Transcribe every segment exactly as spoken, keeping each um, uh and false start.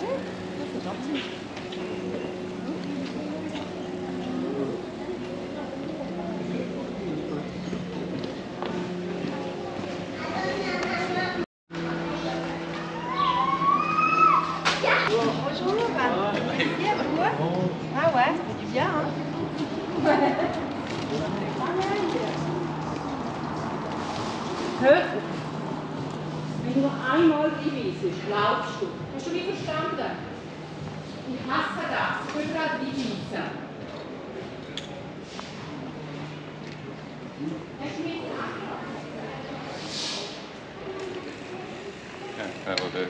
manger? C'est gentil. Bonjour, c'est bien pour toi? Ah ouais, ça fait du bien, hein? Hör, wenn nur einmal gewesen, glaubst du? Hast du mich verstanden? Ich hasse das, ich will gerade die Wiese. Hast du mich verstanden? Ja, das war das.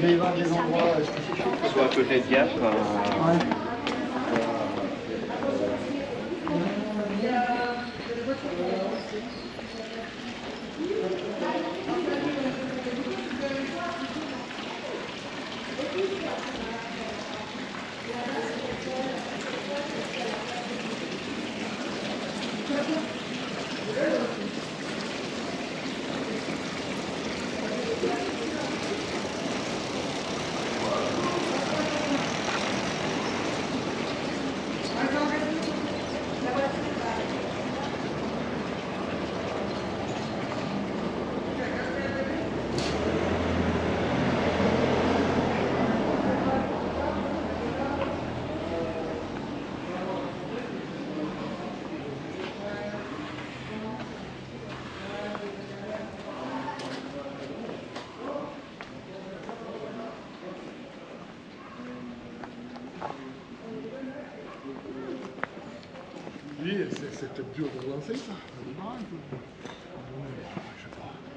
Il va y avoir des endroits spécifiques. Soit à côté de Gap. C'était dur de relancer ça, ça démarre un peu. Je sais pas.